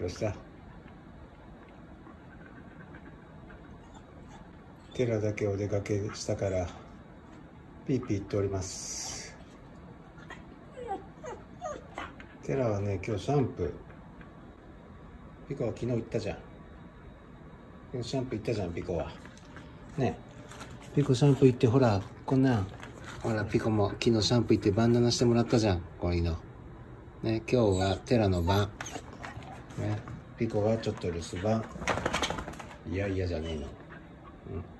Ya está.手らだけお出かけしたからピーピー言っております。テラはね、今日シャンプー、ピコは昨日行ったじゃん。今日シャンプー行ったじゃん、ピコはね。ピコシャンプー行って、ほらこんなん、ほらピコも昨日シャンプー行ってバンダナしてもらったじゃん、こういうのね。今日はテラの番ね、ピコはちょっと留守番。いやいやじゃねえの、うん。